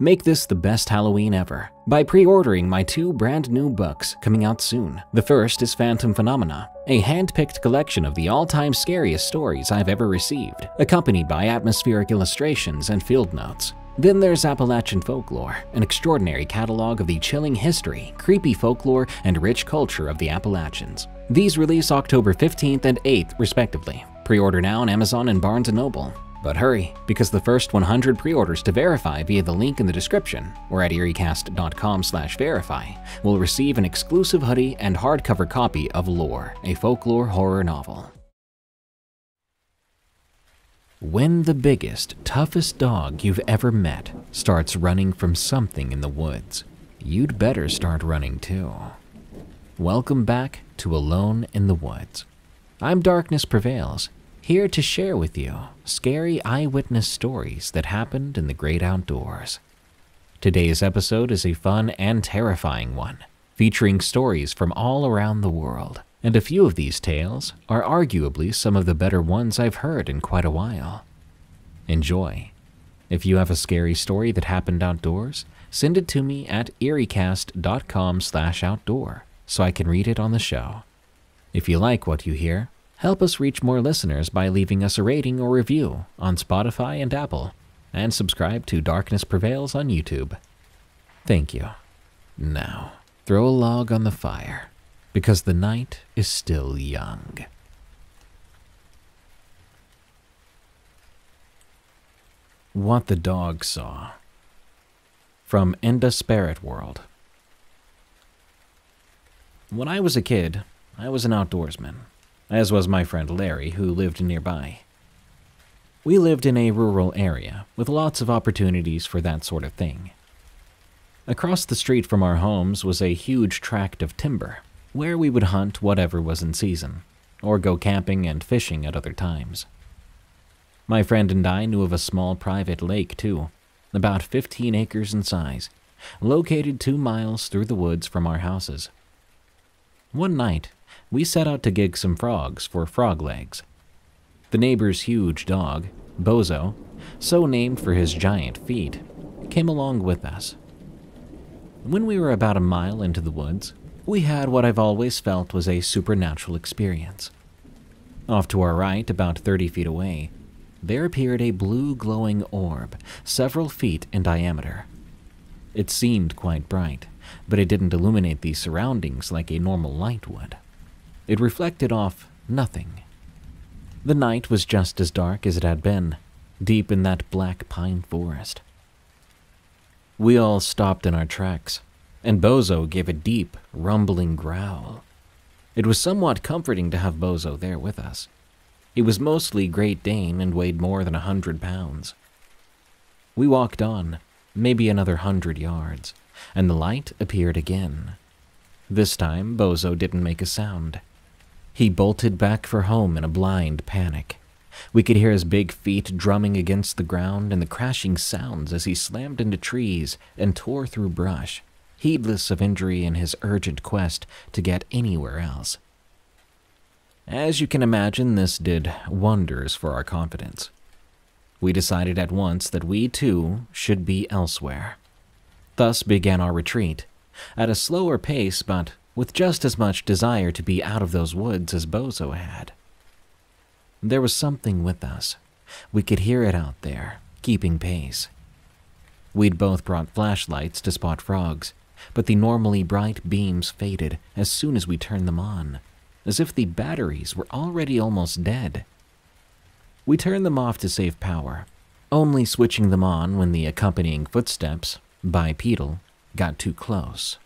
Make this the best Halloween ever by pre-ordering my two brand new books coming out soon. The first is Phantom Phenomena, a hand-picked collection of the all-time scariest stories I've ever received, accompanied by atmospheric illustrations and field notes. Then there's Appalachian Folklore, an extraordinary catalog of the chilling history, creepy folklore, and rich culture of the Appalachians. These release October 15th and 8th, respectively. Pre-order now on Amazon and Barnes & Noble. But hurry, because the first 100 pre-orders to verify via the link in the description or at eeriecast.com/verify will receive an exclusive hoodie and hardcover copy of Lore, a folklore horror novel. When the biggest, toughest dog you've ever met starts running from something in the woods, you'd better start running too. Welcome back to Alone in the Woods. I'm Darkness Prevails, here to share with you scary eyewitness stories that happened in the great outdoors. Today's episode is a fun and terrifying one, featuring stories from all around the world, and a few of these tales are arguably some of the better ones I've heard in quite a while. Enjoy. If you have a scary story that happened outdoors, send it to me at eeriecast.com/outdoor so I can read it on the show. If you like what you hear, help us reach more listeners by leaving us a rating or review on Spotify and Apple, and subscribe to Darkness Prevails on YouTube. Thank you. Now, throw a log on the fire, because the night is still young. What the Dog Saw, from indasperetworld. When I was a kid, I was an outdoorsman, as was my friend Larry, who lived nearby. We lived in a rural area with lots of opportunities for that sort of thing. Across the street from our homes was a huge tract of timber where we would hunt whatever was in season, or go camping and fishing at other times. My friend and I knew of a small private lake too, about 15 acres in size, located 2 miles through the woods from our houses. One night, we set out to gig some frogs for frog legs. The neighbor's huge dog, Bozo, so named for his giant feet, came along with us. When we were about a mile into the woods, we had what I've always felt was a supernatural experience. Off to our right, about 30 feet away, there appeared a blue glowing orb, several feet in diameter. It seemed quite bright, but it didn't illuminate the surroundings like a normal light would. It reflected off nothing. The night was just as dark as it had been, deep in that black pine forest. We all stopped in our tracks, and Bozo gave a deep, rumbling growl. It was somewhat comforting to have Bozo there with us. He was mostly Great Dane and weighed more than 100 pounds. We walked on, maybe another 100 yards, and the light appeared again. This time, Bozo didn't make a sound. He bolted back for home in a blind panic. We could hear his big feet drumming against the ground and the crashing sounds as he slammed into trees and tore through brush, heedless of injury in his urgent quest to get anywhere else. As you can imagine, this did wonders for our confidence. We decided at once that we, too, should be elsewhere. Thus began our retreat, at a slower pace but with just as much desire to be out of those woods as Bozo had. There was something with us. We could hear it out there, keeping pace. We'd both brought flashlights to spot frogs, but the normally bright beams faded as soon as we turned them on, as if the batteries were already almost dead. We turned them off to save power, only switching them on when the accompanying footsteps, bipedal, got too close.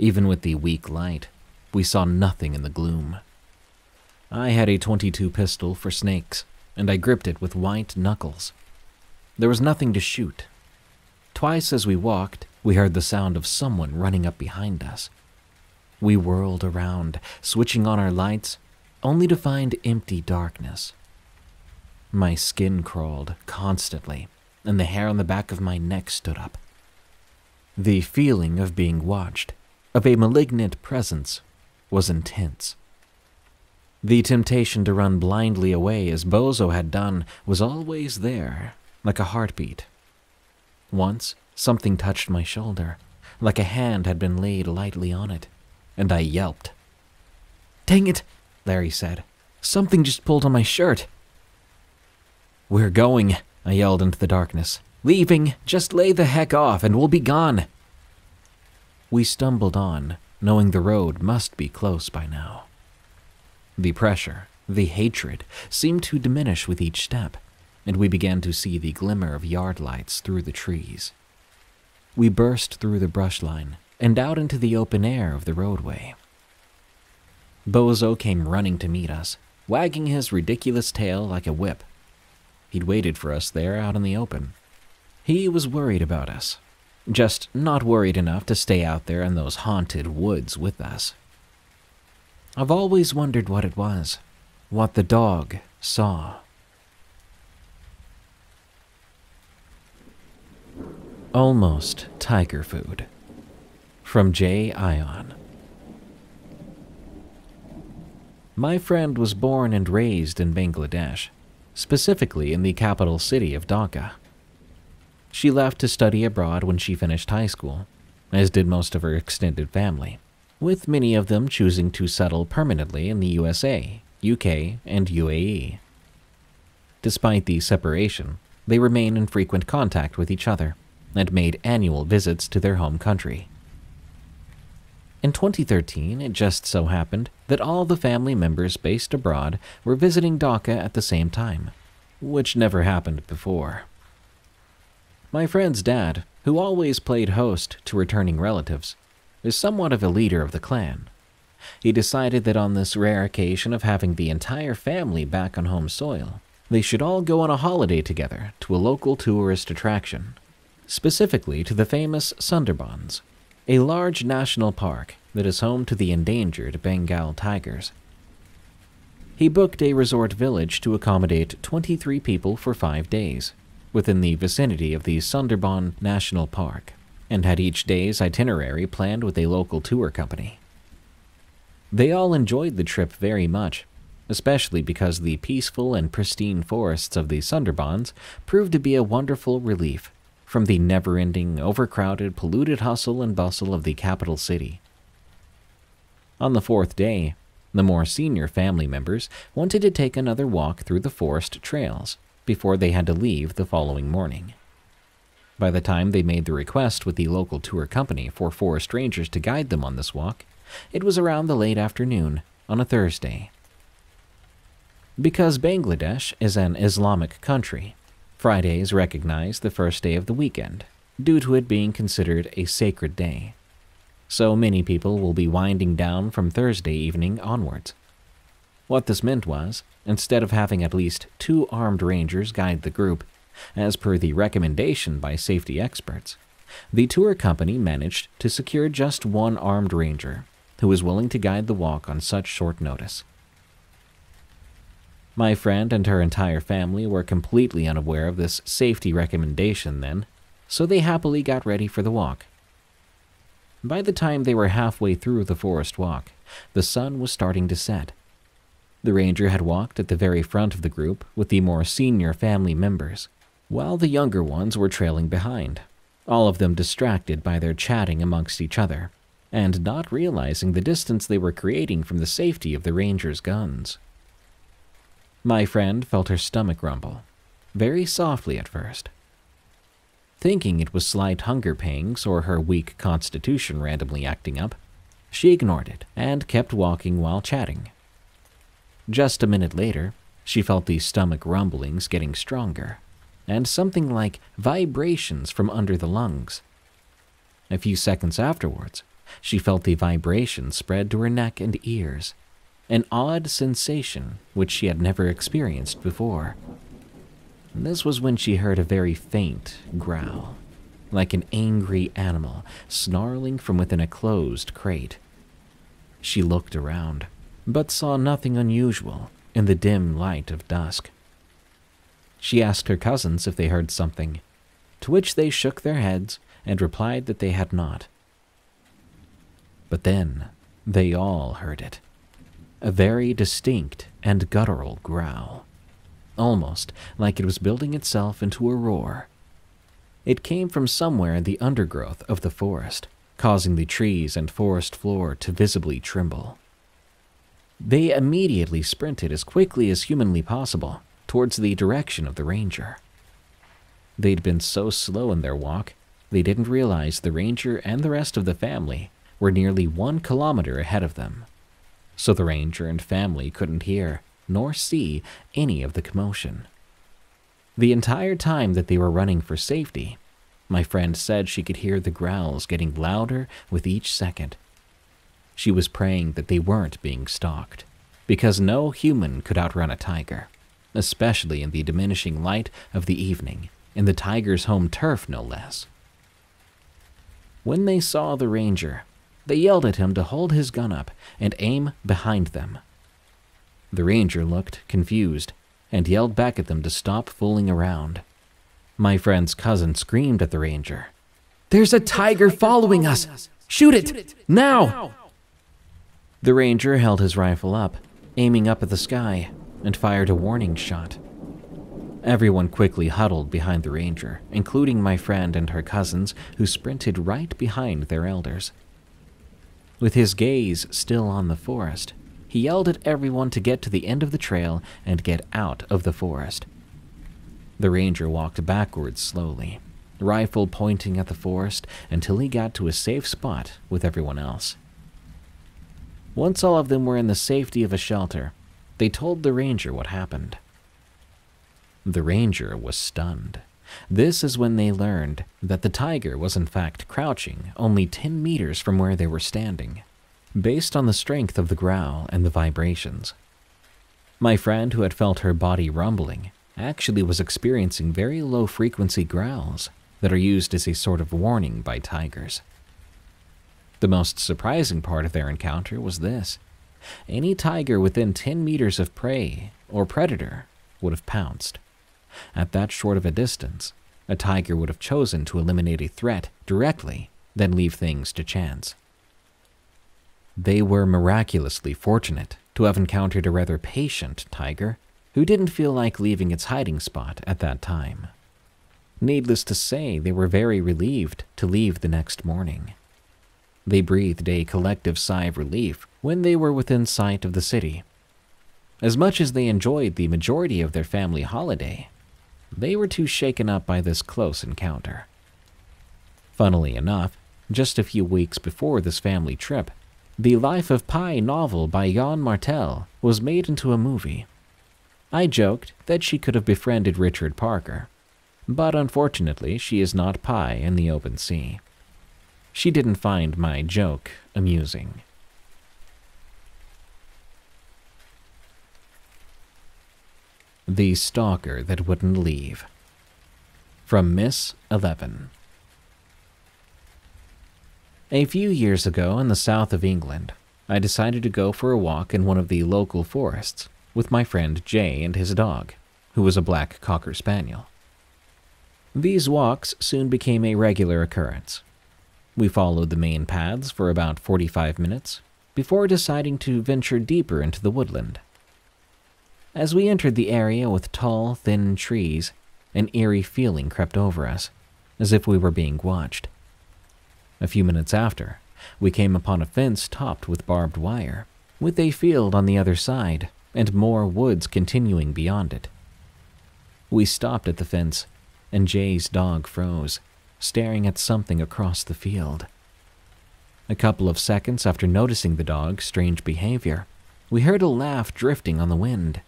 Even with the weak light, we saw nothing in the gloom. I had a .22 pistol for snakes, and I gripped it with white knuckles. There was nothing to shoot. Twice as we walked, we heard the sound of someone running up behind us. We whirled around, switching on our lights, only to find empty darkness. My skin crawled constantly, and the hair on the back of my neck stood up. The feeling of being watched, of a malignant presence, was intense. The temptation to run blindly away as Bozo had done was always there, like a heartbeat. Once, Something touched my shoulder, like a hand had been laid lightly on it, and I yelped. "Dang it," Larry said. "Something just pulled on my shirt." "We're going," I yelled into the darkness. "Leaving, just lay the heck off and we'll be gone." We stumbled on, knowing the road must be close by now. The pressure, the hatred, seemed to diminish with each step, and we began to see the glimmer of yard lights through the trees. We burst through the brush line and out into the open air of the roadway. Bozo came running to meet us, wagging his ridiculous tail like a whip. He'd waited for us there out in the open. He was worried about us, just not worried enough to stay out there in those haunted woods with us. I've always wondered what it was, what the dog saw. Almost Tiger Food, from Jay. My friend was born and raised in Bangladesh, specifically in the capital city of Dhaka. She left to study abroad when she finished high school, as did most of her extended family, with many of them choosing to settle permanently in the USA, UK, and UAE. Despite the separation, they remain in frequent contact with each other and made annual visits to their home country. In 2013, it just so happened that all the family members based abroad were visiting Dhaka at the same time, which never happened before. My friend's dad, who always played host to returning relatives, is somewhat of a leader of the clan. He decided that on this rare occasion of having the entire family back on home soil, they should all go on a holiday together to a local tourist attraction, specifically to the famous Sundarbans, a large national park that is home to the endangered Bengal tigers. He booked a resort village to accommodate 23 people for 5 days, within the vicinity of the Sundarban National Park, and had each day's itinerary planned with a local tour company. They all enjoyed the trip very much, especially because the peaceful and pristine forests of the Sundarbans proved to be a wonderful relief from the never-ending, overcrowded, polluted hustle and bustle of the capital city. On the 4th day, the more senior family members wanted to take another walk through the forest trails before they had to leave the following morning. By the time they made the request with the local tour company for 4 strangers to guide them on this walk, it was around the late afternoon on a Thursday. Because Bangladesh is an Islamic country, Fridays recognize the first day of the weekend, due to it being considered a sacred day. So many people will be winding down from Thursday evening onwards. What this meant was, instead of having at least 2 armed rangers guide the group, as per the recommendation by safety experts, the tour company managed to secure just 1 armed ranger, who was willing to guide the walk on such short notice. My friend and her entire family were completely unaware of this safety recommendation then, so they happily got ready for the walk. By the time they were halfway through the forest walk, the sun was starting to set. The ranger had walked at the very front of the group with the more senior family members, while the younger ones were trailing behind, all of them distracted by their chatting amongst each other, and not realizing the distance they were creating from the safety of the ranger's guns. My friend felt her stomach rumble, very softly at first. Thinking it was slight hunger pangs or her weak constitution randomly acting up, she ignored it and kept walking while chatting. Just a minute later, she felt the stomach rumblings getting stronger, and something like vibrations from under the lungs. A few seconds afterwards, she felt the vibrations spread to her neck and ears, an odd sensation which she had never experienced before. This was when she heard a very faint growl, like an angry animal snarling from within a closed crate. She looked around, but saw nothing unusual in the dim light of dusk. She asked her cousins if they heard something, to which they shook their heads and replied that they had not. But then they all heard it. A very distinct and guttural growl, almost like it was building itself into a roar. It came from somewhere in the undergrowth of the forest, causing the trees and forest floor to visibly tremble. They immediately sprinted as quickly as humanly possible towards the direction of the ranger. They'd been so slow in their walk, they didn't realize the ranger and the rest of the family were nearly 1 kilometer ahead of them. So the ranger and family couldn't hear nor see any of the commotion. The entire time that they were running for safety, my friend said she could hear the growls getting louder with each second. She was praying that they weren't being stalked, because no human could outrun a tiger, especially in the diminishing light of the evening, in the tiger's home turf no less. When they saw the ranger, they yelled at him to hold his gun up and aim behind them. The ranger looked confused and yelled back at them to stop fooling around. My friend's cousin screamed at the ranger, "There's a tiger following us! Shoot it! Now!" The ranger held his rifle up, aiming up at the sky, and fired a warning shot. Everyone quickly huddled behind the ranger, including my friend and her cousins, who sprinted right behind their elders. With his gaze still on the forest, he yelled at everyone to get to the end of the trail and get out of the forest. The ranger walked backwards slowly, rifle pointing at the forest until he got to a safe spot with everyone else. Once all of them were in the safety of a shelter, they told the ranger what happened. The ranger was stunned. This is when they learned that the tiger was in fact crouching only 10 meters from where they were standing, based on the strength of the growl and the vibrations. My friend, who had felt her body rumbling, actually was experiencing very low-frequency growls that are used as a sort of warning by tigers. The most surprising part of their encounter was this: any tiger within 10 meters of prey or predator would have pounced. At that short of a distance, a tiger would have chosen to eliminate a threat directly, then leave things to chance. They were miraculously fortunate to have encountered a rather patient tiger who didn't feel like leaving its hiding spot at that time. Needless to say, they were very relieved to leave the next morning. They breathed a collective sigh of relief when they were within sight of the city. As much as they enjoyed the majority of their family holiday, they were too shaken up by this close encounter. Funnily enough, just a few weeks before this family trip, the Life of Pi novel by Jan Martel was made into a movie. I joked that she could have befriended Richard Parker, but unfortunately she is not Pi in the open sea. She didn't find my joke amusing. The Stalker That Wouldn't Leave, from Miss 11. A few years ago in the south of England, I decided to go for a walk in one of the local forests with my friend Jay and his dog, who was a black cocker spaniel. These walks soon became a regular occurrence. We followed the main paths for about 45 minutes before deciding to venture deeper into the woodland. As we entered the area with tall, thin trees, an eerie feeling crept over us, as if we were being watched. A few minutes after, we came upon a fence topped with barbed wire, with a field on the other side and more woods continuing beyond it. We stopped at the fence, and Jay's dog froze, staring at something across the field. A couple of seconds after noticing the dog's strange behavior, we heard a laugh drifting on the wind.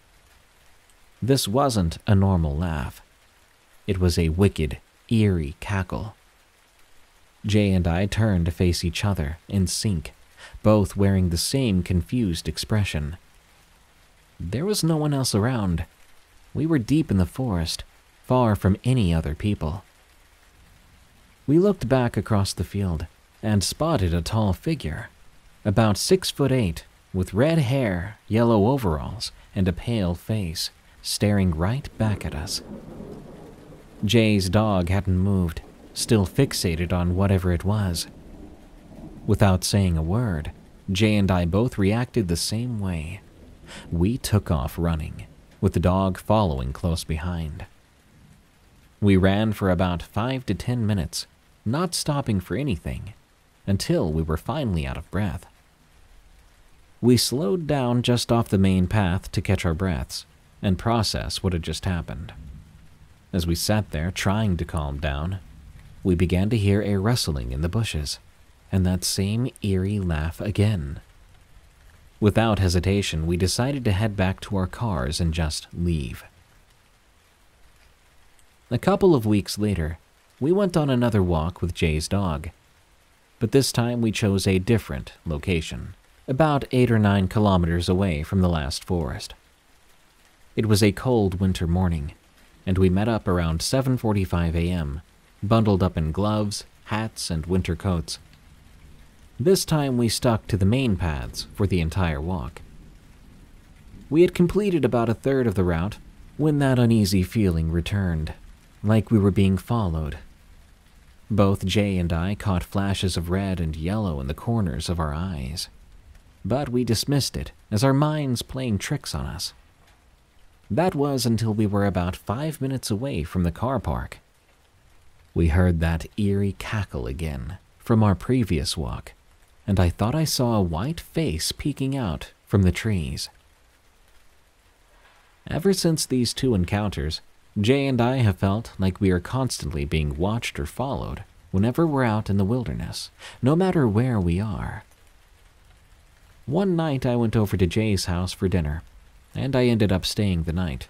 This wasn't a normal laugh. It was a wicked, eerie cackle. Jay and I turned to face each other in sync, both wearing the same confused expression. There was no one else around. We were deep in the forest, far from any other people. We looked back across the field and spotted a tall figure, about 6'8", with red hair, yellow overalls, and a pale face, staring right back at us. Jay's dog hadn't moved, still fixated on whatever it was. Without saying a word, Jay and I both reacted the same way. We took off running, with the dog following close behind. We ran for about 5 to 10 minutes, not stopping for anything, until we were finally out of breath. We slowed down just off the main path to catch our breaths and process what had just happened. As we sat there trying to calm down, we began to hear a rustling in the bushes and that same eerie laugh again. Without hesitation, we decided to head back to our cars and just leave. A couple of weeks later, we went on another walk with Jay's dog, but this time we chose a different location, about 8 or 9 kilometers away from the last forest. It was a cold winter morning, and we met up around 7:45 a.m., bundled up in gloves, hats, and winter coats. This time we stuck to the main paths for the entire walk. We had completed about a third of the route when that uneasy feeling returned, like we were being followed. Both Jay and I caught flashes of red and yellow in the corners of our eyes, but we dismissed it as our minds playing tricks on us. That was until we were about 5 minutes away from the car park. We heard that eerie cackle again from our previous walk, and I thought I saw a white face peeking out from the trees. Ever since these two encounters, Jay and I have felt like we are constantly being watched or followed whenever we're out in the wilderness, no matter where we are. One night I went over to Jay's house for dinner, and I ended up staying the night.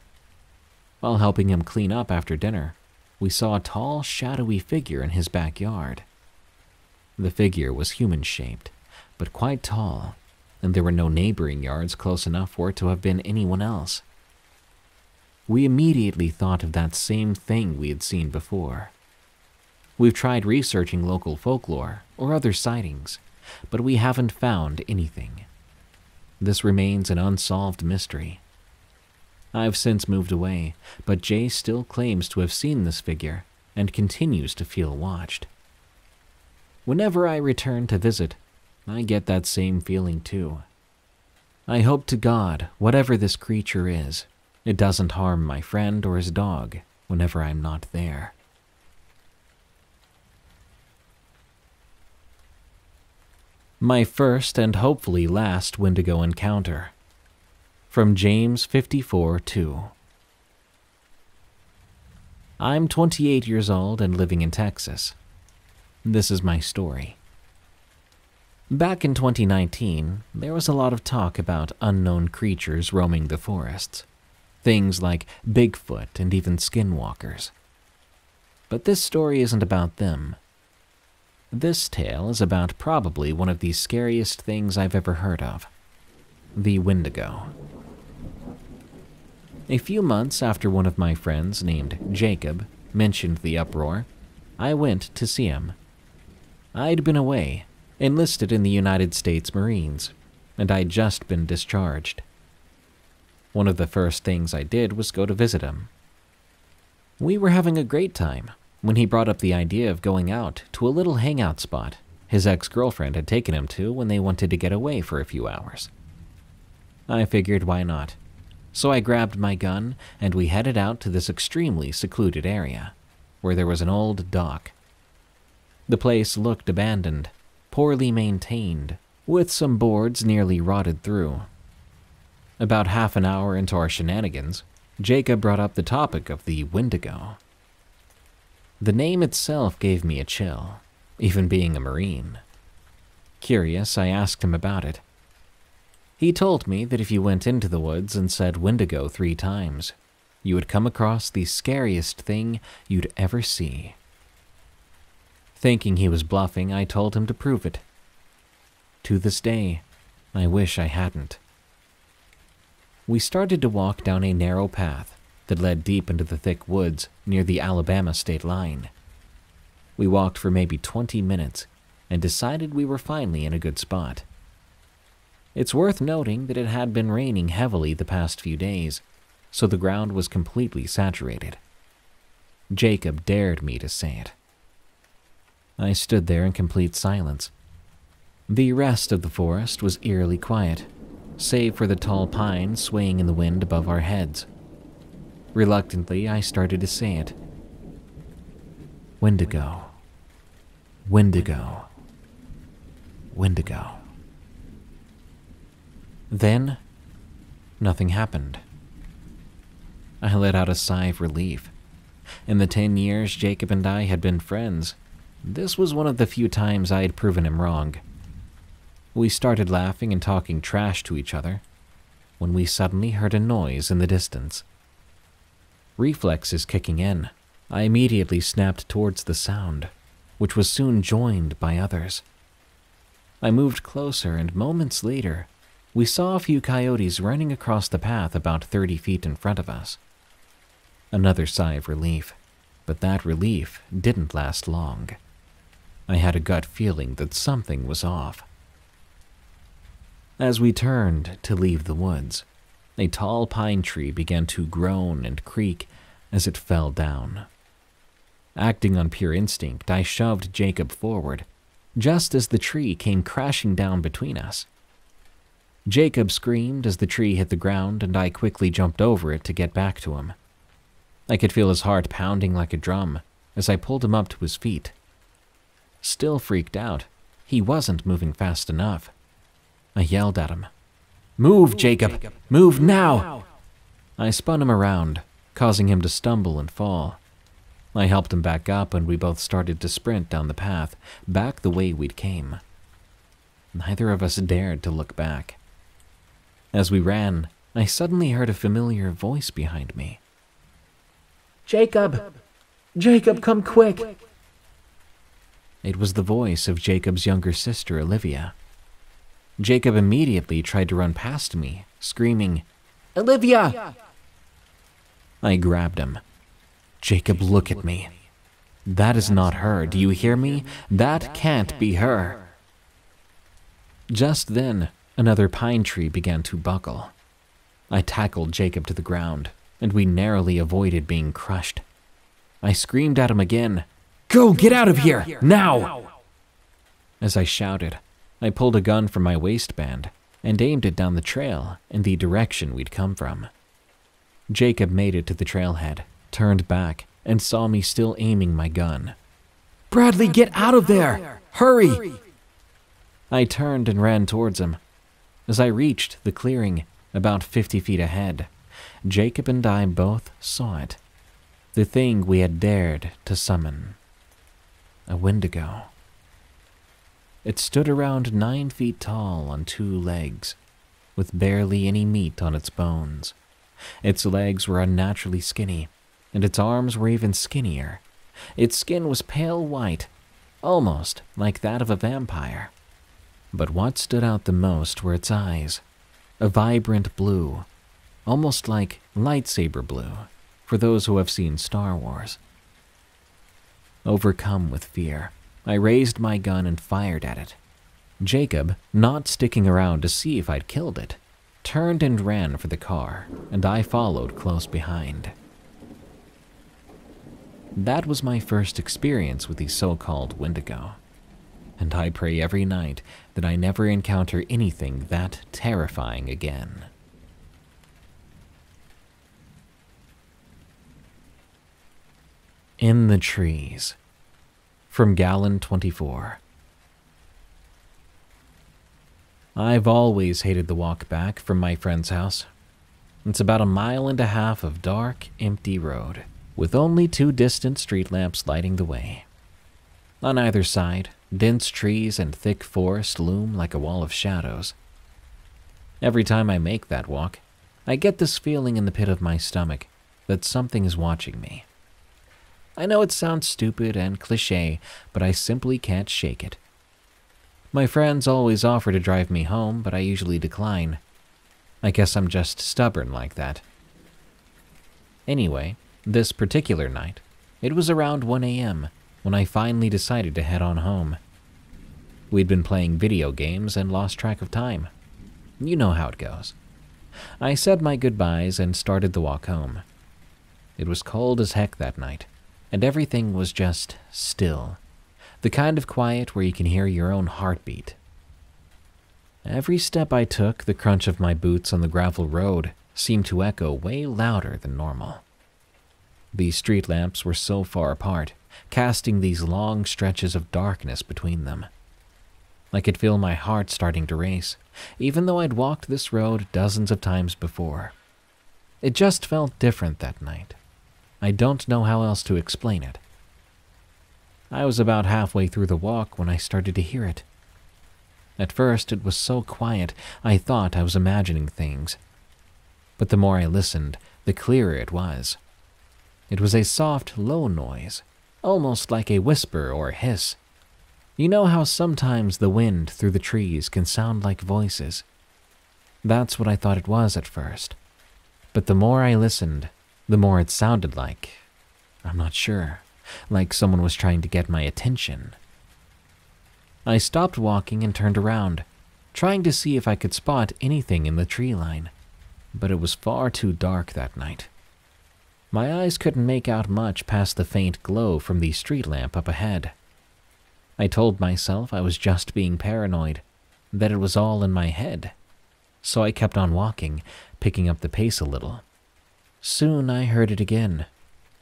While helping him clean up after dinner, we saw a tall, shadowy figure in his backyard. The figure was human-shaped, but quite tall, and there were no neighboring yards close enough for it to have been anyone else. We immediately thought of that same thing we had seen before. We've tried researching local folklore or other sightings, but we haven't found anything. This remains an unsolved mystery. I've since moved away, but Jay still claims to have seen this figure and continues to feel watched. Whenever I return to visit, I get that same feeling too. I hope to God, whatever this creature is, it doesn't harm my friend or his dog whenever I'm not there. My first and hopefully last Wendigo encounter. From James54_2. I'm 28 years old and living in Texas. This is my story. Back in 2019, there was a lot of talk about unknown creatures roaming the forests, things like Bigfoot and even skinwalkers. But this story isn't about them. This tale is about probably one of the scariest things I've ever heard of, the Wendigo. A few months after one of my friends named Jacob mentioned the uproar, I went to see him. I'd been away, enlisted in the United States Marines, and I'd just been discharged. One of the first things I did was go to visit him. We were having a great time when he brought up the idea of going out to a little hangout spot his ex-girlfriend had taken him to when they wanted to get away for a few hours. I figured why not. So I grabbed my gun and we headed out to this extremely secluded area where there was an old dock. The place looked abandoned, poorly maintained, with some boards nearly rotted through. About half an hour into our shenanigans, Jacob brought up the topic of the Wendigo. The name itself gave me a chill, even being a Marine. Curious, I asked him about it. He told me that if you went into the woods and said Wendigo 3 times, you would come across the scariest thing you'd ever see. Thinking he was bluffing, I told him to prove it. To this day, I wish I hadn't. We started to walk down a narrow path that led deep into the thick woods near the Alabama state line. We walked for maybe 20 minutes and decided we were finally in a good spot. It's worth noting that it had been raining heavily the past few days, so the ground was completely saturated. Jacob dared me to say it. I stood there in complete silence. The rest of the forest was eerily quiet, save for the tall pine swaying in the wind above our heads. Reluctantly, I started to say it, Wendigo, Wendigo, Wendigo. Then, nothing happened. I let out a sigh of relief. In the 10 years Jacob and I had been friends, this was one of the few times I had proven him wrong. We started laughing and talking trash to each other when we suddenly heard a noise in the distance. Reflexes kicking in, I immediately snapped towards the sound, which was soon joined by others. I moved closer, and moments later, we saw a few coyotes running across the path about 30 feet in front of us. Another sigh of relief, but that relief didn't last long. I had a gut feeling that something was off. As we turned to leave the woods, a tall pine tree began to groan and creak as it fell down. Acting on pure instinct, I shoved Jacob forward, just as the tree came crashing down between us. Jacob screamed as the tree hit the ground, and I quickly jumped over it to get back to him. I could feel his heart pounding like a drum as I pulled him up to his feet. Still freaked out, he wasn't moving fast enough. I yelled at him, "Move, Jacob! Move now!" I spun him around, causing him to stumble and fall. I helped him back up, and we both started to sprint down the path, back the way we'd came. Neither of us dared to look back. As we ran, I suddenly heard a familiar voice behind me. "Jacob! Jacob, come quick!" It was the voice of Jacob's younger sister, Olivia. Jacob immediately tried to run past me, screaming, "Olivia!" I grabbed him. "Jacob, look at me. That is not her, do you hear me? That can't be her." Just then, another pine tree began to buckle. I tackled Jacob to the ground, and we narrowly avoided being crushed. I screamed at him again, "Go, get out of here, now!" As I shouted, I pulled a gun from my waistband and aimed it down the trail in the direction we'd come from. Jacob made it to the trailhead, turned back, and saw me still aiming my gun. "Bradley, get out of there! Hurry!" I turned and ran towards him. As I reached the clearing, about 50 feet ahead, Jacob and I both saw it. The thing we had dared to summon. A Wendigo. It stood around 9 feet tall on two legs, with barely any meat on its bones. Its legs were unnaturally skinny, and its arms were even skinnier. Its skin was pale white, almost like that of a vampire. But what stood out the most were its eyes, a vibrant blue, almost like lightsaber blue, for those who have seen Star Wars. Overcome with fear, I raised my gun and fired at it. Jacob, not sticking around to see if I'd killed it, turned and ran for the car, and I followed close behind. That was my first experience with the so-called Wendigo, and I pray every night that I never encounter anything that terrifying again. In the Trees. From Gallon 24. I've always hated the walk back from my friend's house. It's about 1.5 miles of dark, empty road, with only two distant street lamps lighting the way. On either side, dense trees and thick forest loom like a wall of shadows. Every time I make that walk, I get this feeling in the pit of my stomach that something is watching me. I know it sounds stupid and cliché, but I simply can't shake it. My friends always offer to drive me home, but I usually decline. I guess I'm just stubborn like that. Anyway, this particular night, it was around 1 a.m. when I finally decided to head on home. We'd been playing video games and lost track of time. You know how it goes. I said my goodbyes and started the walk home. It was cold as heck that night, and everything was just still, the kind of quiet where you can hear your own heartbeat. Every step I took, the crunch of my boots on the gravel road seemed to echo way louder than normal. The street lamps were so far apart casting these long stretches of darkness between them. I could feel my heart starting to race, even though I'd walked this road dozens of times before. It just felt different that night. I don't know how else to explain it. I was about halfway through the walk when I started to hear it. At first, it was so quiet, I thought I was imagining things. But the more I listened, the clearer it was. It was a soft, low noise, almost like a whisper or hiss. You know how sometimes the wind through the trees can sound like voices? That's what I thought it was at first. But the more I listened, the more it sounded like, I'm not sure, like someone was trying to get my attention. I stopped walking and turned around, trying to see if I could spot anything in the tree line, but it was far too dark that night. My eyes couldn't make out much past the faint glow from the street lamp up ahead. I told myself I was just being paranoid, that it was all in my head, so I kept on walking, picking up the pace a little. Soon I heard it again,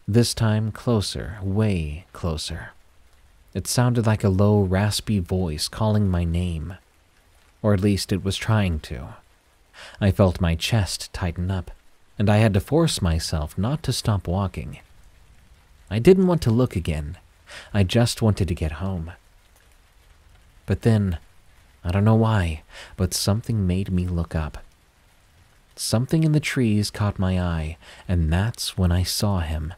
this time closer, way closer. It sounded like a low, raspy voice calling my name. Or at least it was trying to. I felt my chest tighten up, and I had to force myself not to stop walking. I didn't want to look again. I just wanted to get home. But then, I don't know why, but something made me look up. Something in the trees caught my eye, and that's when I saw him.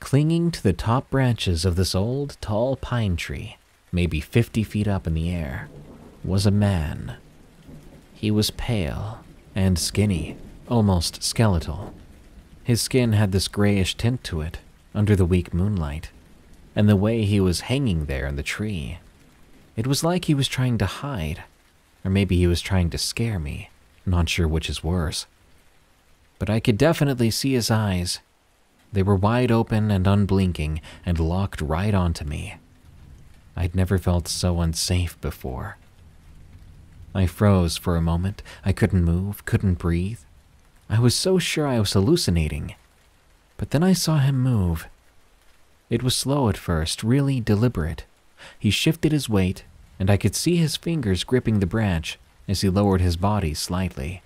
Clinging to the top branches of this old, tall pine tree, maybe 50 feet up in the air, was a man. He was pale and skinny, almost skeletal. His skin had this grayish tint to it under the weak moonlight, and the way he was hanging there in the tree, it was like he was trying to hide, or maybe he was trying to scare me, not sure which is worse. But I could definitely see his eyes. They were wide open and unblinking and locked right onto me. I'd never felt so unsafe before. I froze for a moment. I couldn't move, couldn't breathe. I was so sure I was hallucinating. But then I saw him move. It was slow at first, really deliberate. He shifted his weight, and I could see his fingers gripping the branch as he lowered his body slightly.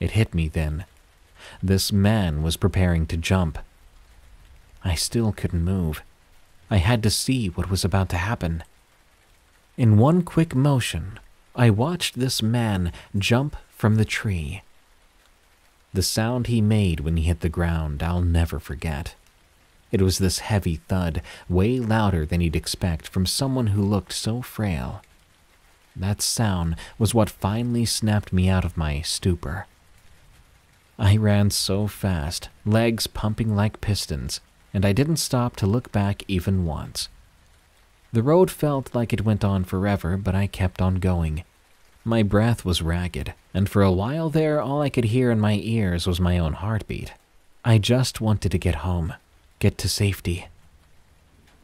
It hit me then. This man was preparing to jump. I still couldn't move. I had to see what was about to happen. In one quick motion, I watched this man jump from the tree. The sound he made when he hit the ground, I'll never forget. It was this heavy thud, way louder than you'd expect from someone who looked so frail. That sound was what finally snapped me out of my stupor. I ran so fast, legs pumping like pistons, and I didn't stop to look back even once. The road felt like it went on forever, but I kept on going. My breath was ragged, and for a while there, all I could hear in my ears was my own heartbeat. I just wanted to get home, get to safety.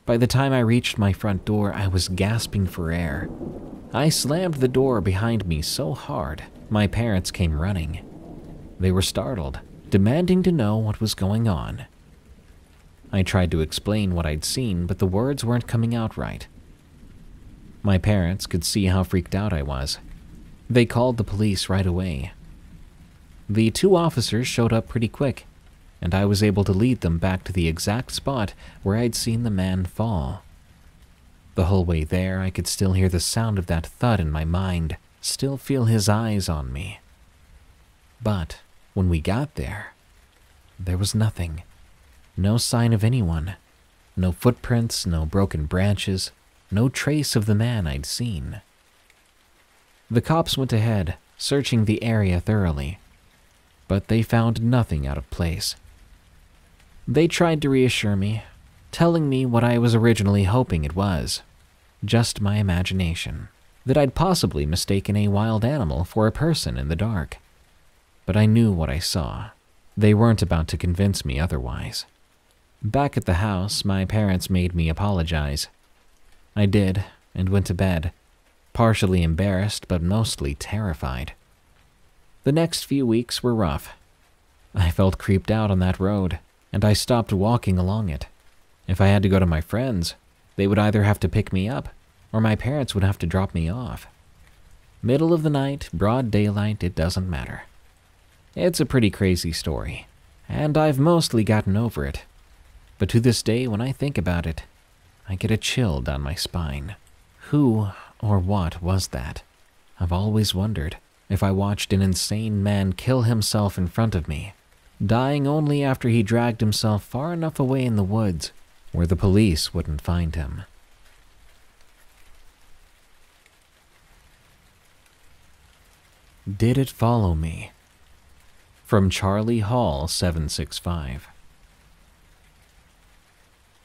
By the time I reached my front door, I was gasping for air. I slammed the door behind me so hard, my parents came running. They were startled, demanding to know what was going on. I tried to explain what I'd seen, but the words weren't coming out right. My parents could see how freaked out I was. They called the police right away. The two officers showed up pretty quick, and I was able to lead them back to the exact spot where I'd seen the man fall. The whole way there, I could still hear the sound of that thud in my mind, still feel his eyes on me. But when we got there, there was nothing. No sign of anyone. No footprints, no broken branches, no trace of the man I'd seen. The cops went ahead, searching the area thoroughly, but they found nothing out of place. They tried to reassure me, telling me what I was originally hoping it was, just my imagination, that I'd possibly mistaken a wild animal for a person in the dark. But I knew what I saw. They weren't about to convince me otherwise. Back at the house, my parents made me apologize. I did, and went to bed, partially embarrassed but mostly terrified. The next few weeks were rough. I felt creeped out on that road, and I stopped walking along it. If I had to go to my friends, they would either have to pick me up, or my parents would have to drop me off. Middle of the night, broad daylight, it doesn't matter. It's a pretty crazy story, and I've mostly gotten over it. But to this day, when I think about it, I get a chill down my spine. Who or what was that? I've always wondered if I watched an insane man kill himself in front of me, dying only after he dragged himself far enough away in the woods where the police wouldn't find him. Did it follow me? From Charlie Hall 765.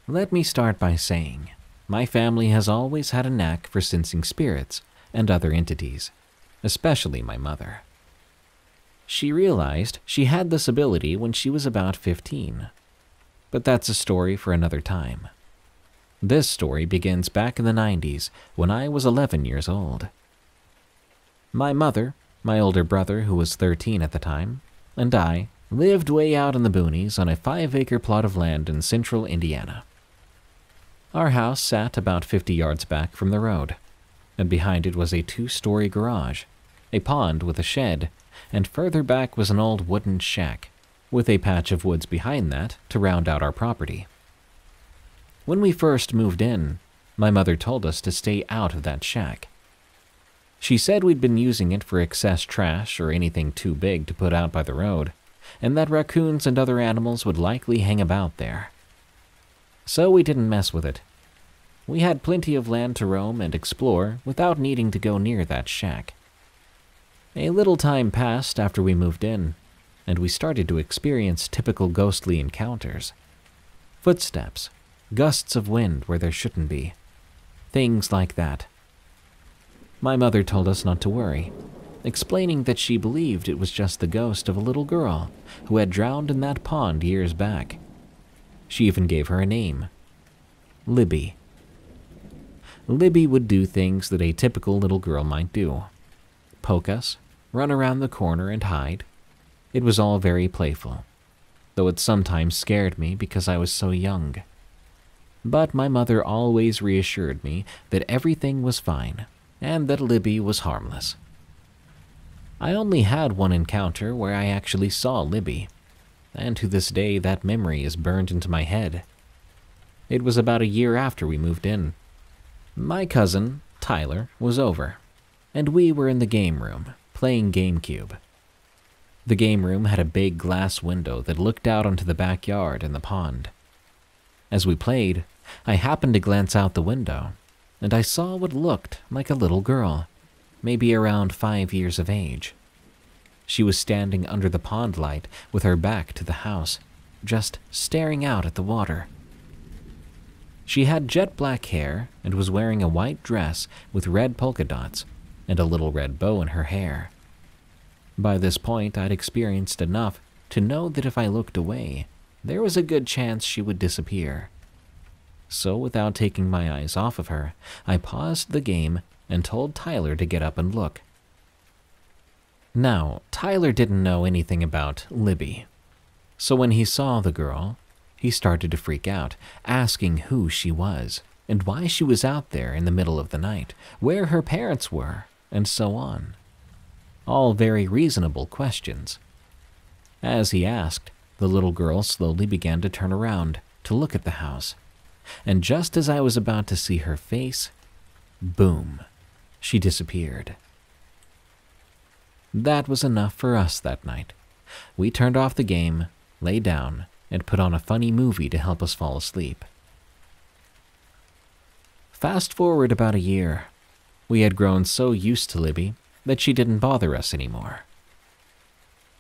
Let me start by saying, my family has always had a knack for sensing spirits and other entities, especially my mother. She realized she had this ability when she was about 15, but that's a story for another time. This story begins back in the 90s when I was 11 years old. My mother, my older brother who was 13 at the time, and I lived way out in the boonies on a 5-acre plot of land in central Indiana. Our house sat about 50 yards back from the road, and behind it was a 2-story garage, a pond with a shed, and further back was an old wooden shack, with a patch of woods behind that to round out our property. When we first moved in, my mother told us to stay out of that shack. She said we'd been using it for excess trash or anything too big to put out by the road, and that raccoons and other animals would likely hang about there. So we didn't mess with it. We had plenty of land to roam and explore without needing to go near that shack. A little time passed after we moved in, and we started to experience typical ghostly encounters. Footsteps, gusts of wind where there shouldn't be, things like that. My mother told us not to worry, explaining that she believed it was just the ghost of a little girl who had drowned in that pond years back. She even gave her a name, Libby. Libby would do things that a typical little girl might do. Poke us, run around the corner, and hide. It was all very playful, though it sometimes scared me because I was so young. But my mother always reassured me that everything was fine and that Libby was harmless. I only had one encounter where I actually saw Libby, and to this day that memory is burned into my head. It was about a year after we moved in. My cousin, Tyler, was over, and we were in the game room, playing GameCube. The game room had a big glass window that looked out onto the backyard and the pond. As we played, I happened to glance out the window, and I saw what looked like a little girl, maybe around 5 years of age. She was standing under the pond light with her back to the house, just staring out at the water. She had jet black hair and was wearing a white dress with red polka dots, and a little red bow in her hair. By this point, I'd experienced enough to know that if I looked away, there was a good chance she would disappear. So without taking my eyes off of her, I paused the game and told Tyler to get up and look. Now, Tyler didn't know anything about Libby, so when he saw the girl, he started to freak out, asking who she was and why she was out there in the middle of the night, where her parents were, and so on. All very reasonable questions. As he asked, the little girl slowly began to turn around to look at the house. And just as I was about to see her face, boom, she disappeared. That was enough for us that night. We turned off the game, lay down, and put on a funny movie to help us fall asleep. Fast forward about a year. We had grown so used to Libby that she didn't bother us anymore.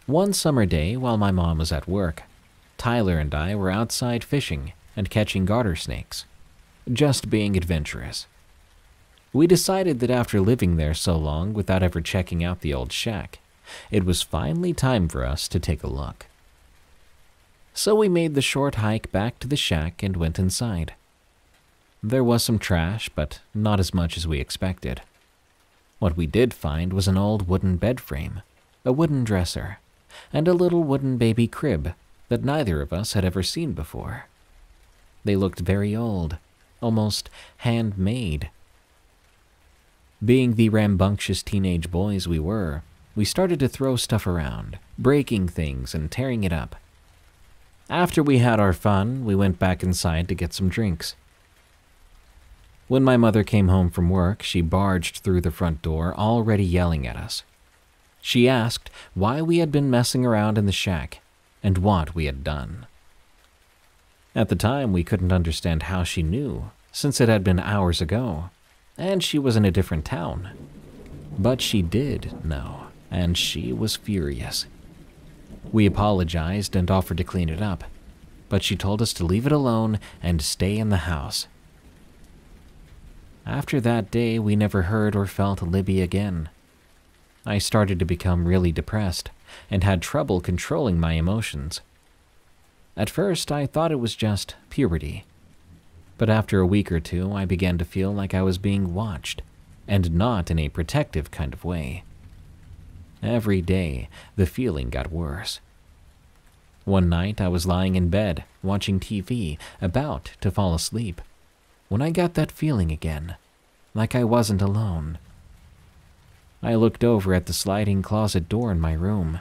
One summer day, while my mom was at work, Tyler and I were outside fishing and catching garter snakes, just being adventurous. We decided that after living there so long without ever checking out the old shack, it was finally time for us to take a look. So we made the short hike back to the shack and went inside. There was some trash, but not as much as we expected. What we did find was an old wooden bed frame, a wooden dresser, and a little wooden baby crib that neither of us had ever seen before. They looked very old, almost handmade. Being the rambunctious teenage boys we were, we started to throw stuff around, breaking things and tearing it up. After we had our fun, we went back inside to get some drinks. When my mother came home from work, she barged through the front door, already yelling at us. She asked why we had been messing around in the shack and what we had done. At the time, we couldn't understand how she knew, since it had been hours ago, and she was in a different town. But she did know, and she was furious. We apologized and offered to clean it up, but she told us to leave it alone and stay in the house. After that day, we never heard or felt Libby again. I started to become really depressed and had trouble controlling my emotions. At first, I thought it was just puberty. But after a week or two, I began to feel like I was being watched, and not in a protective kind of way. Every day, the feeling got worse. One night, I was lying in bed, watching TV, about to fall asleep, when I got that feeling again, like I wasn't alone. I looked over at the sliding closet door in my room.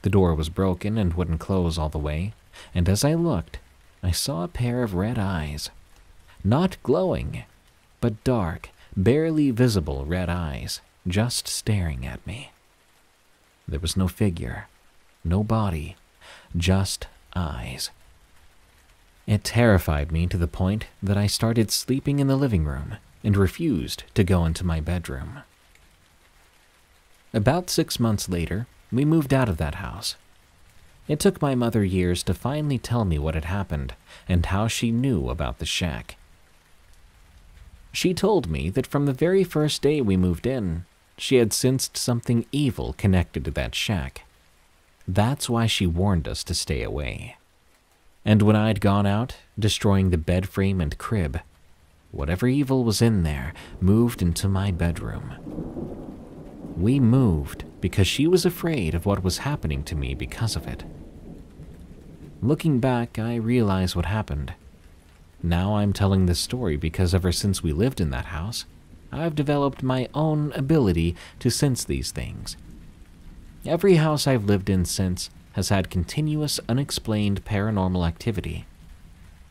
The door was broken and wouldn't close all the way, and as I looked, I saw a pair of red eyes. Not glowing, but dark, barely visible red eyes, just staring at me. There was no figure, no body, just eyes. It terrified me to the point that I started sleeping in the living room and refused to go into my bedroom. About 6 months later, we moved out of that house. It took my mother years to finally tell me what had happened and how she knew about the shack. She told me that from the very first day we moved in, she had sensed something evil connected to that shack. That's why she warned us to stay away. And when I'd gone out, destroying the bed frame and crib, whatever evil was in there moved into my bedroom. We moved because she was afraid of what was happening to me because of it. Looking back, I realize what happened. Now I'm telling this story because ever since we lived in that house, I've developed my own ability to sense these things. Every house I've lived in since has had continuous unexplained paranormal activity.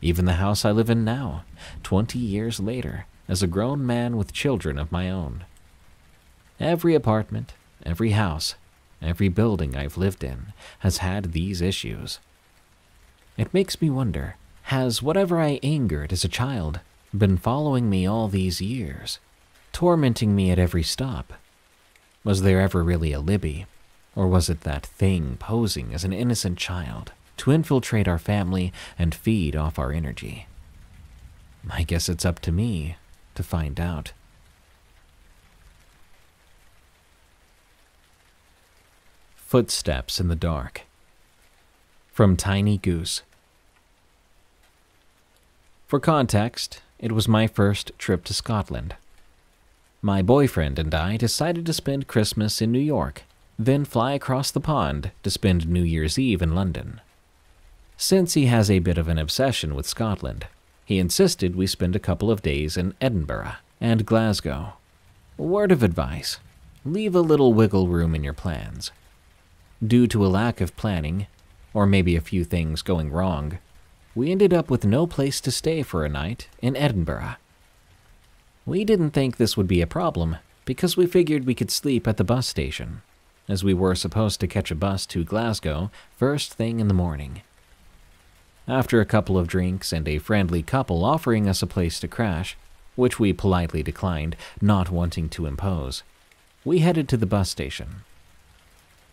Even the house I live in now, 20 years later, as a grown man with children of my own. Every apartment, every house, every building I've lived in has had these issues. It makes me wonder, has whatever I angered as a child been following me all these years, tormenting me at every stop? Was there ever really a Libby, or was it that thing posing as an innocent child to infiltrate our family and feed off our energy? I guess it's up to me to find out. Footsteps in the Dark, from Tiny Goose. For context, it was my first trip to Scotland. My boyfriend and I decided to spend Christmas in New York, then fly across the pond to spend New Year's Eve in London. Since he has a bit of an obsession with Scotland, he insisted we spend a couple of days in Edinburgh and Glasgow. Word of advice, leave a little wiggle room in your plans. Due to a lack of planning, or maybe a few things going wrong, we ended up with no place to stay for a night in Edinburgh. We didn't think this would be a problem because we figured we could sleep at the bus station, as we were supposed to catch a bus to Glasgow first thing in the morning. After a couple of drinks and a friendly couple offering us a place to crash, which we politely declined, not wanting to impose, we headed to the bus station.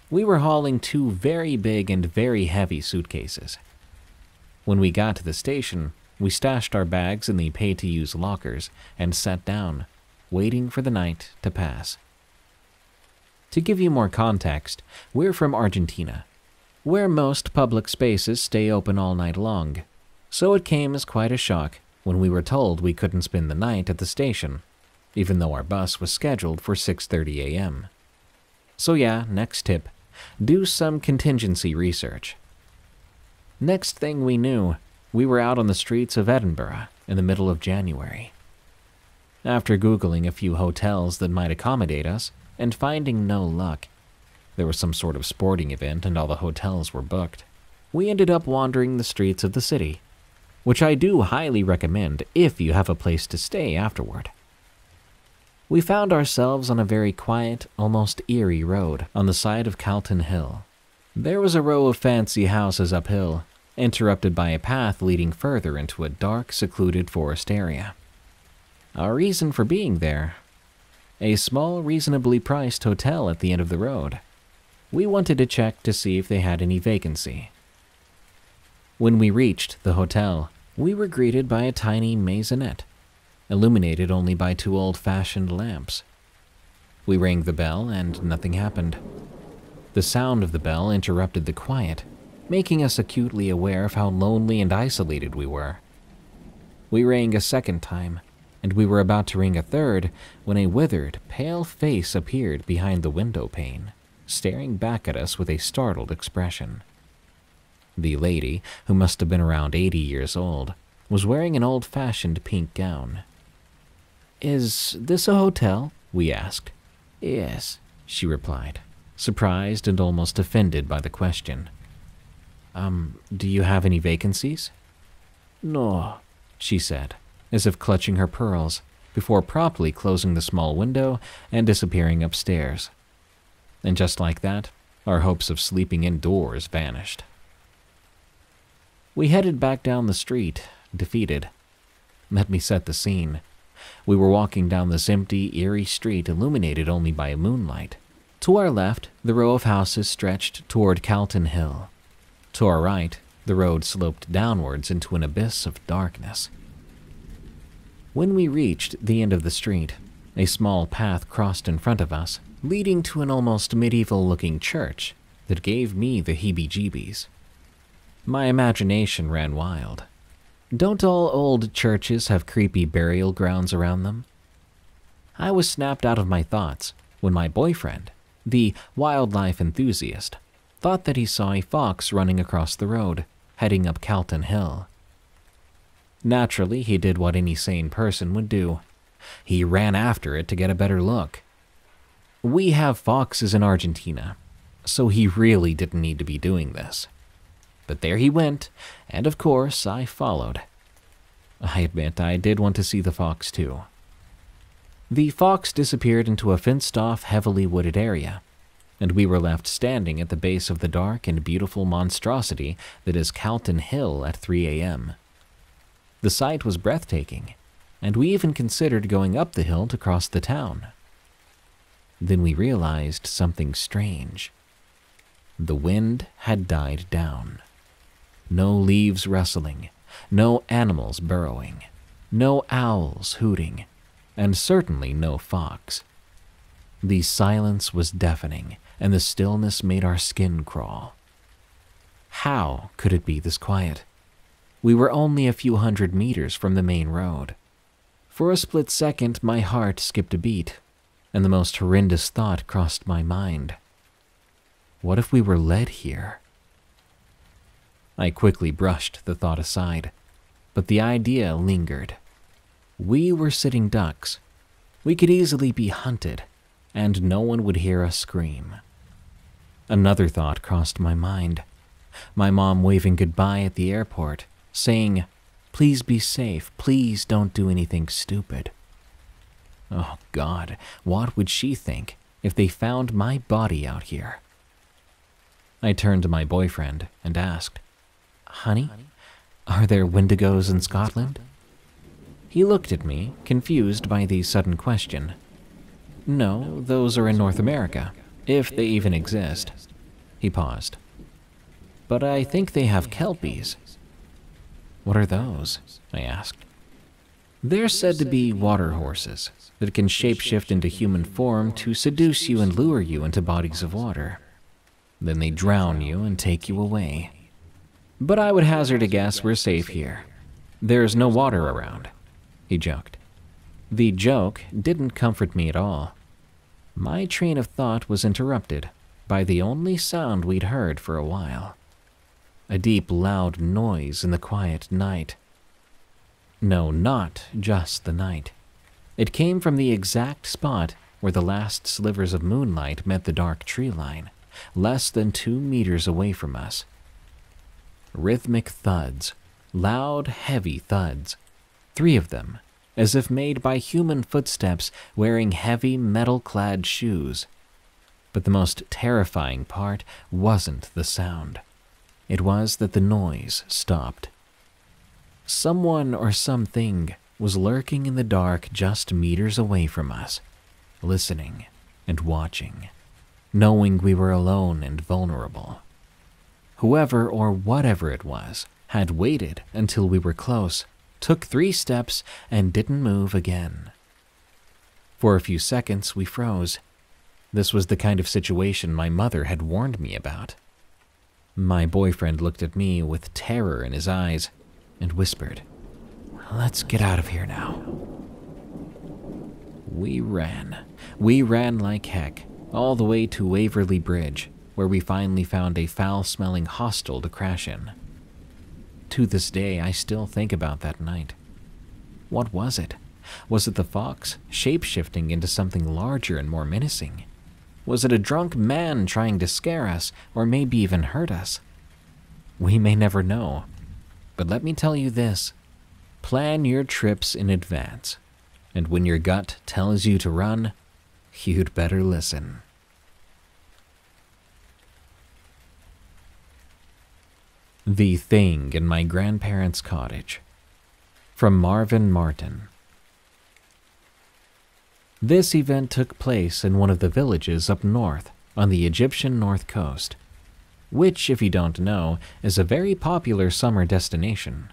We were hauling two very big and very heavy suitcases. When we got to the station, we stashed our bags in the pay-to-use lockers and sat down, waiting for the night to pass. To give you more context, we're from Argentina, where most public spaces stay open all night long, so it came as quite a shock when we were told we couldn't spend the night at the station, even though our bus was scheduled for 6:30 a.m. So yeah, next tip. Do some contingency research. Next thing we knew, we were out on the streets of Edinburgh in the middle of January. After Googling a few hotels that might accommodate us and finding no luck, there was some sort of sporting event and all the hotels were booked, we ended up wandering the streets of the city, which I do highly recommend if you have a place to stay afterward. We found ourselves on a very quiet, almost eerie road on the side of Calton Hill. There was a row of fancy houses uphill, interrupted by a path leading further into a dark, secluded forest area. Our reason for being there? A small, reasonably priced hotel at the end of the road. We wanted to check to see if they had any vacancy. When we reached the hotel, we were greeted by a tiny maisonette, illuminated only by two old-fashioned lamps. We rang the bell and nothing happened. The sound of the bell interrupted the quiet, making us acutely aware of how lonely and isolated we were. We rang a second time, and we were about to ring a third when a withered, pale face appeared behind the window pane, staring back at us with a startled expression. The lady, who must have been around 80 years old, was wearing an old-fashioned pink gown. "Is this a hotel?" we asked. "Yes," she replied, surprised and almost offended by the question. Do you have any vacancies?" "No," she said, as if clutching her pearls, before promptly closing the small window and disappearing upstairs. And just like that, our hopes of sleeping indoors vanished. We headed back down the street, defeated. Let me set the scene. We were walking down this empty, eerie street illuminated only by moonlight. To our left, the row of houses stretched toward Calton Hill. To our right, the road sloped downwards into an abyss of darkness. When we reached the end of the street, a small path crossed in front of us, leading to an almost medieval-looking church that gave me the heebie-jeebies. My imagination ran wild. Don't all old churches have creepy burial grounds around them? I was snapped out of my thoughts when my boyfriend, the wildlife enthusiast, thought that he saw a fox running across the road, heading up Calton Hill. Naturally, he did what any sane person would do. He ran after it to get a better look. We have foxes in Argentina, so he really didn't need to be doing this. But there he went, and of course, I followed. I admit, I did want to see the fox too. The fox disappeared into a fenced-off, heavily wooded area, and we were left standing at the base of the dark and beautiful monstrosity that is Calton Hill at 3 a.m. The sight was breathtaking, and we even considered going up the hill to cross the town. Then we realized something strange. The wind had died down. No leaves rustling, no animals burrowing, no owls hooting, and certainly no fox. The silence was deafening, and the stillness made our skin crawl. How could it be this quiet? We were only a few hundred meters from the main road. For a split second, my heart skipped a beat, and the most horrendous thought crossed my mind. What if we were led here? I quickly brushed the thought aside, but the idea lingered. We were sitting ducks. We could easily be hunted, and no one would hear us scream. Another thought crossed my mind. My mom waving goodbye at the airport, saying, "Please be safe, please don't do anything stupid." Oh God, what would she think if they found my body out here? I turned to my boyfriend and asked, "Honey, are there Wendigos in Scotland?" He looked at me, confused by the sudden question. "No, those are in North America, if they even exist." He paused. "But I think they have kelpies." "What are those?" I asked. "They're said to be water horses that can shapeshift into human form to seduce you and lure you into bodies of water. Then they drown you and take you away. But I would hazard a guess we're safe here. There's no water around," he joked. The joke didn't comfort me at all. My train of thought was interrupted by the only sound we'd heard for a while. a deep, loud noise in the quiet night. No, not just the night. It came from the exact spot where the last slivers of moonlight met the dark tree line, less than 2 meters away from us. Rhythmic thuds, loud, heavy thuds, 3 of them, as if made by human footsteps wearing heavy metal-clad shoes. But the most terrifying part wasn't the sound. It was that the noise stopped. Someone or something was lurking in the dark just meters away from us, listening and watching, knowing we were alone and vulnerable. Whoever or whatever it was had waited until we were close, took 3 steps, and didn't move again. For a few seconds, we froze. This was the kind of situation my mother had warned me about. My boyfriend looked at me with terror in his eyes and whispered, "Let's get out of here now." We ran. We ran like heck, all the way to Waverly Bridge, where we finally found a foul-smelling hostel to crash in. To this day, I still think about that night. What was it? Was it the fox shape-shifting into something larger and more menacing? Was it a drunk man trying to scare us, or maybe even hurt us? We may never know. But let me tell you this. Plan your trips in advance. And when your gut tells you to run, you'd better listen. The Thing in My Grandparents' Cottage. From Marvin Martin. This event took place in one of the villages up north, on the Egyptian north coast, which, if you don't know, is a very popular summer destination.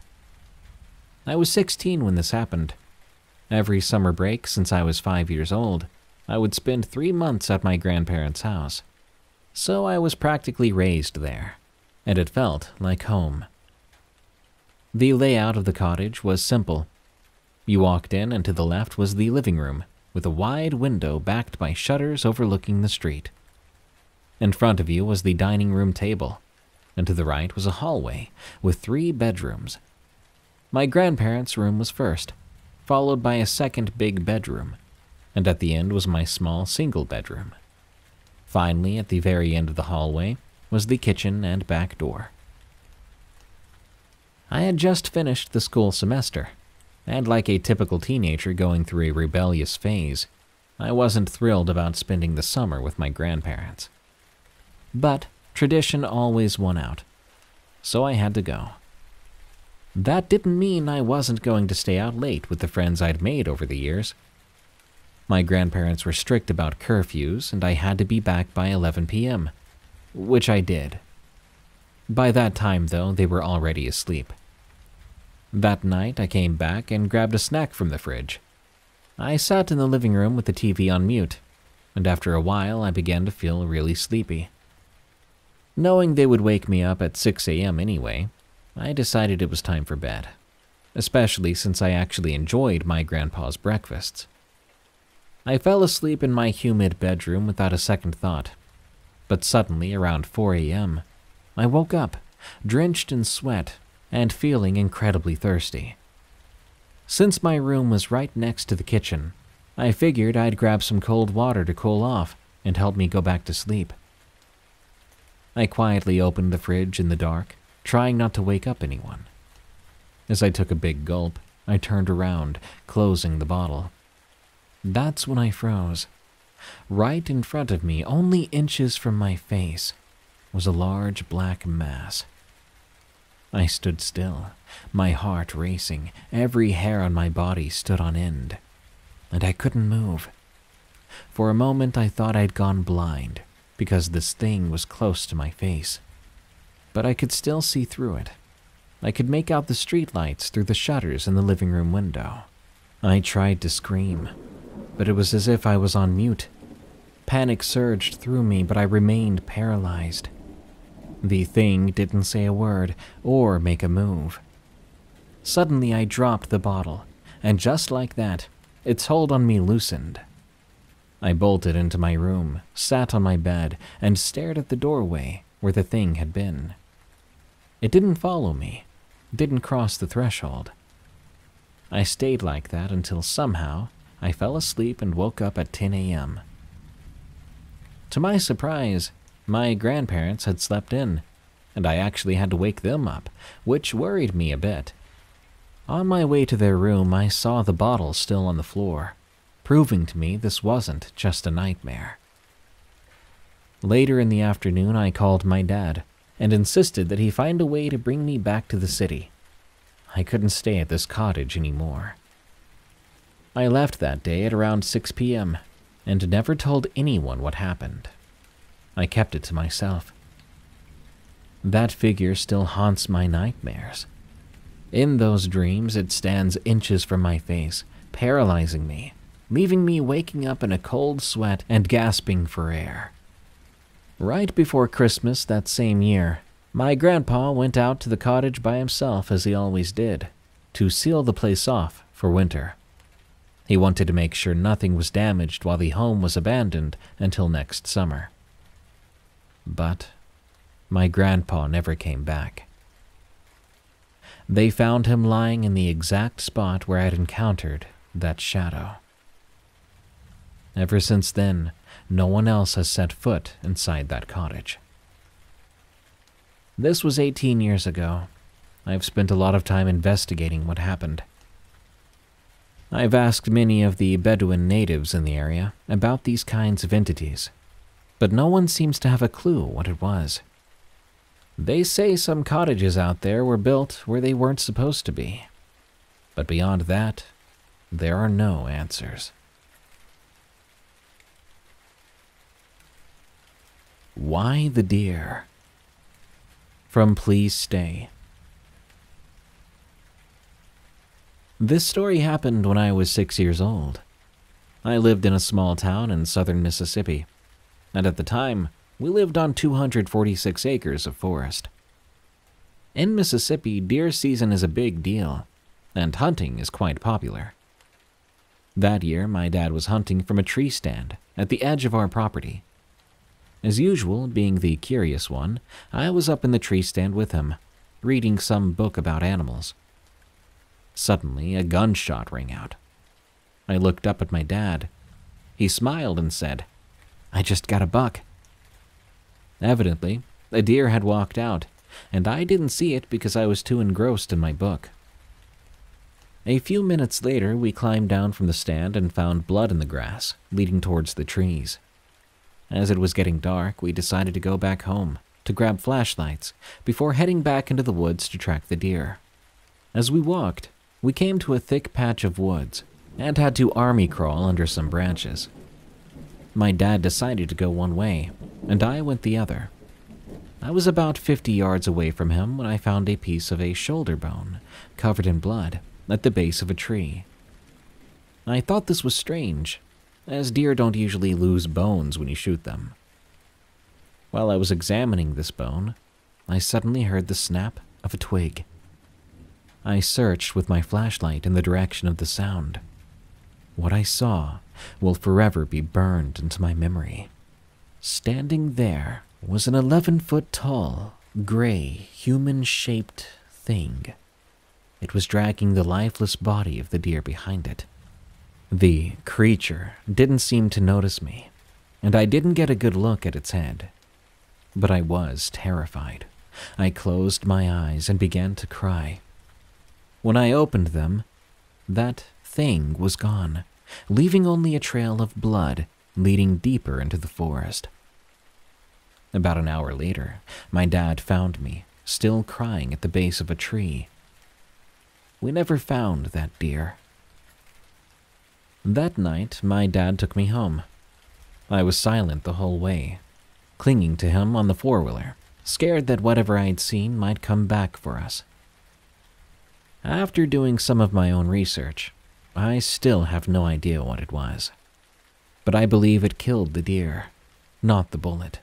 I was 16 when this happened. Every summer break since I was 5 years old, I would spend 3 months at my grandparents' house. So I was practically raised there, and it felt like home. The layout of the cottage was simple. You walked in, and to the left was the living room, with a wide window backed by shutters overlooking the street. In front of you was the dining room table, and to the right was a hallway with 3 bedrooms. My grandparents' room was first, followed by a second big bedroom, and at the end was my small single bedroom. Finally, at the very end of the hallway, was the kitchen and back door. I had just finished the school semester, and like a typical teenager going through a rebellious phase, I wasn't thrilled about spending the summer with my grandparents. But tradition always won out, so I had to go. That didn't mean I wasn't going to stay out late with the friends I'd made over the years. My grandparents were strict about curfews, and I had to be back by 11 p.m., which I did. By that time, though, they were already asleep. That night, I came back and grabbed a snack from the fridge. I sat in the living room with the TV on mute, and after a while, I began to feel really sleepy. Knowing they would wake me up at 6 a.m. anyway, I decided it was time for bed, especially since I actually enjoyed my grandpa's breakfasts. I fell asleep in my humid bedroom without a second thought. But suddenly, around 4 a.m., I woke up, drenched in sweat and feeling incredibly thirsty. Since my room was right next to the kitchen, I figured I'd grab some cold water to cool off and help me go back to sleep. I quietly opened the fridge in the dark, trying not to wake up anyone. As I took a big gulp, I turned around, closing the bottle. That's when I froze. Right in front of me, only inches from my face, was a large black mass. I stood still, my heart racing, every hair on my body stood on end, and I couldn't move. For a moment, I thought I'd gone blind because this thing was close to my face, but I could still see through it. I could make out the streetlights through the shutters in the living room window. I tried to scream, but it was as if I was on mute. Panic surged through me, but I remained paralyzed. The thing didn't say a word or make a move. Suddenly, I dropped the bottle, and just like that, its hold on me loosened. I bolted into my room, sat on my bed, and stared at the doorway where the thing had been. It didn't follow me, didn't cross the threshold. I stayed like that until somehow I fell asleep and woke up at 10 a.m. To my surprise, my grandparents had slept in, and I actually had to wake them up, which worried me a bit. On my way to their room, I saw the bottle still on the floor, proving to me this wasn't just a nightmare. Later in the afternoon, I called my dad and insisted that he find a way to bring me back to the city. I couldn't stay at this cottage anymore. I left that day at around 6 p.m. and never told anyone what happened. I kept it to myself. That figure still haunts my nightmares. In those dreams, it stands inches from my face, paralyzing me, leaving me waking up in a cold sweat and gasping for air. Right before Christmas that same year, my grandpa went out to the cottage by himself, as he always did, to seal the place off for winter. He wanted to make sure nothing was damaged while the home was abandoned until next summer. But my grandpa never came back. They found him lying in the exact spot where I'd encountered that shadow. Ever since then, no one else has set foot inside that cottage. This was 18 years ago. I've spent a lot of time investigating what happened. I've asked many of the Bedouin natives in the area about these kinds of entities, but no one seems to have a clue what it was. They say some cottages out there were built where they weren't supposed to be. But beyond that, there are no answers. Why the Deer? From Please Stay. This story happened when I was 6 years old. I lived in a small town in southern Mississippi, and at the time, we lived on 246 acres of forest. In Mississippi, deer season is a big deal, and hunting is quite popular. That year, my dad was hunting from a tree stand at the edge of our property. As usual, being the curious one, I was up in the tree stand with him, reading some book about animals. Suddenly, a gunshot rang out. I looked up at my dad. He smiled and said, "I just got a buck." Evidently, a deer had walked out, and I didn't see it because I was too engrossed in my book. A few minutes later, we climbed down from the stand and found blood in the grass, leading towards the trees. As it was getting dark, we decided to go back home to grab flashlights before heading back into the woods to track the deer. As we walked, we came to a thick patch of woods and had to army crawl under some branches. My dad decided to go one way, and I went the other. I was about 50 yards away from him when I found a piece of a shoulder bone, covered in blood, at the base of a tree. I thought this was strange, as deer don't usually lose bones when you shoot them. While I was examining this bone, I suddenly heard the snap of a twig. I searched with my flashlight in the direction of the sound. What I saw will forever be burned into my memory. Standing there was an 11-foot-tall, gray, human-shaped thing. It was dragging the lifeless body of the deer behind it. The creature didn't seem to notice me, and I didn't get a good look at its head. But I was terrified. I closed my eyes and began to cry. When I opened them, that thing was gone, leaving only a trail of blood leading deeper into the forest. About an hour later, my dad found me, still crying at the base of a tree. We never found that deer. That night, my dad took me home. I was silent the whole way, clinging to him on the four-wheeler, scared that whatever I'd seen might come back for us. After doing some of my own research, I still have no idea what it was, but I believe it killed the deer, not the bullet.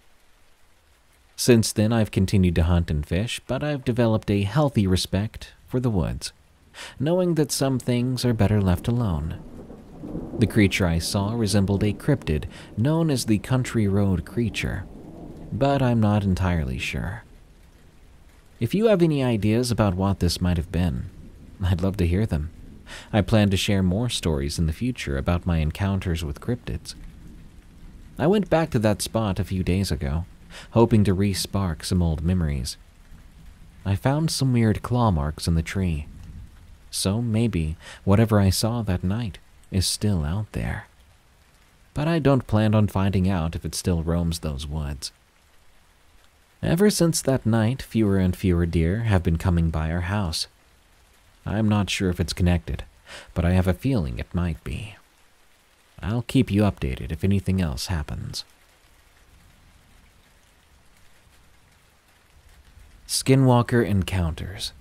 Since then, I've continued to hunt and fish, but I've developed a healthy respect for the woods, knowing that some things are better left alone. The creature I saw resembled a cryptid known as the country road creature, but I'm not entirely sure. If you have any ideas about what this might have been, I'd love to hear them. I plan to share more stories in the future about my encounters with cryptids. I went back to that spot a few days ago, hoping to re-spark some old memories. I found some weird claw marks in the tree, so maybe whatever I saw that night is still out there. But I don't plan on finding out if it still roams those woods. Ever since that night, fewer and fewer deer have been coming by our house. I'm not sure if it's connected, but I have a feeling it might be. I'll keep you updated if anything else happens. Skinwalker Encounters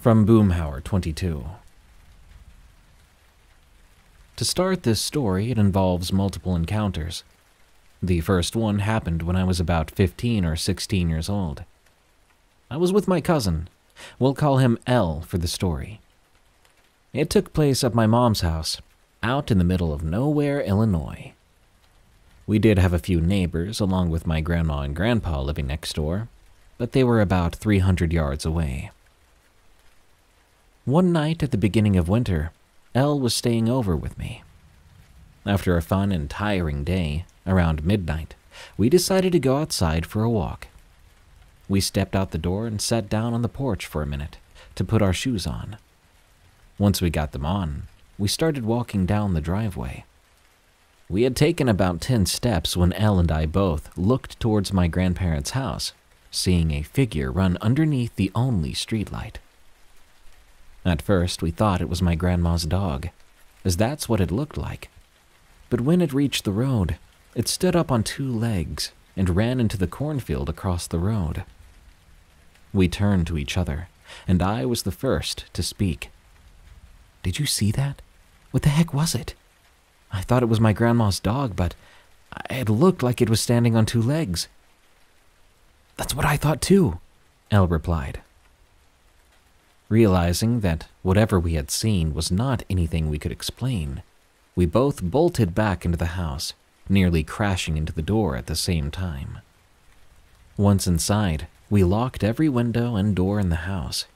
from Boomhauer22. To start this story, it involves multiple encounters. The first one happened when I was about 15 or 16 years old. I was with my cousin. We'll call him L for the story. It took place at my mom's house, out in the middle of nowhere, Illinois. We did have a few neighbors, along with my grandma and grandpa living next door, but they were about 300 yards away. One night at the beginning of winter, Elle was staying over with me. After a fun and tiring day, around midnight, we decided to go outside for a walk. We stepped out the door and sat down on the porch for a minute to put our shoes on. Once we got them on, we started walking down the driveway. We had taken about 10 steps when Elle and I both looked towards my grandparents' house, seeing a figure run underneath the only streetlight. At first, we thought it was my grandma's dog, as that's what it looked like. But when it reached the road, it stood up on two legs and ran into the cornfield across the road. We turned to each other, and I was the first to speak. "Did you see that? What the heck was it? I thought it was my grandma's dog, but it looked like it was standing on two legs." "That's what I thought too," Elle replied. Realizing that whatever we had seen was not anything we could explain, we both bolted back into the house, nearly crashing into the door at the same time. Once inside, we locked every window and door in the house.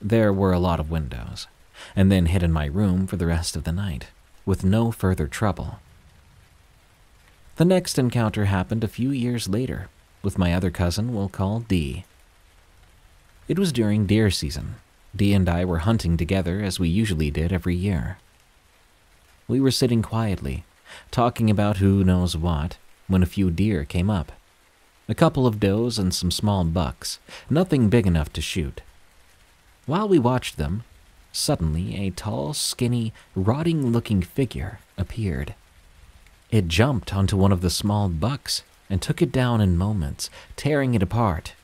There were a lot of windows, and then hid in my room for the rest of the night, with no further trouble. The next encounter happened a few years later, with my other cousin we'll call D. It was during deer season. D and I were hunting together as we usually did every year. We were sitting quietly, talking about who knows what, when a few deer came up. A couple of does and some small bucks, nothing big enough to shoot. While we watched them, suddenly a tall, skinny, rotting-looking figure appeared. It jumped onto one of the small bucks and took it down in moments, tearing it apart.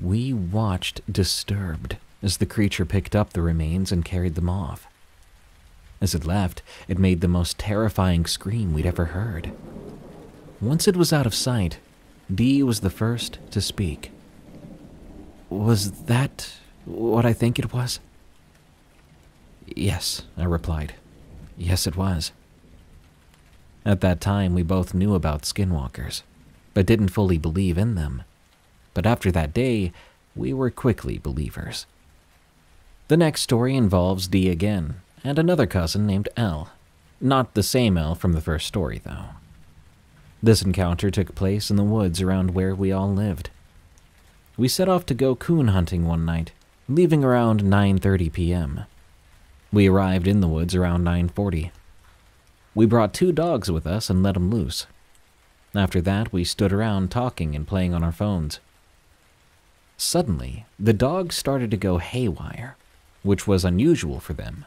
We watched, disturbed, as the creature picked up the remains and carried them off. As it left, it made the most terrifying scream we'd ever heard. Once it was out of sight, Dee was the first to speak. "Was that what I think it was?" "Yes," I replied. "Yes, it was." At that time, we both knew about skinwalkers, but didn't fully believe in them. But after that day, we were quickly believers. The next story involves D again, and another cousin named L. Not the same L from the first story, though. This encounter took place in the woods around where we all lived. We set off to go coon hunting one night, leaving around 9:30 p.m. We arrived in the woods around 9:40. We brought two dogs with us and let them loose. After that, we stood around talking and playing on our phones. Suddenly, the dogs started to go haywire, which was unusual for them.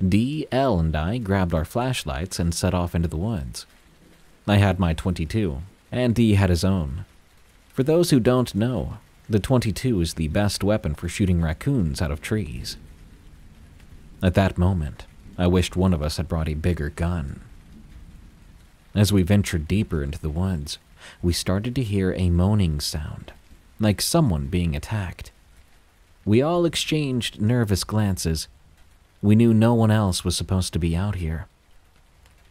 D, L, and I grabbed our flashlights and set off into the woods. I had my .22, and D had his own. For those who don't know, the .22 is the best weapon for shooting raccoons out of trees. At that moment, I wished one of us had brought a bigger gun. As we ventured deeper into the woods, we started to hear a moaning sound, like someone being attacked. We all exchanged nervous glances. We knew no one else was supposed to be out here.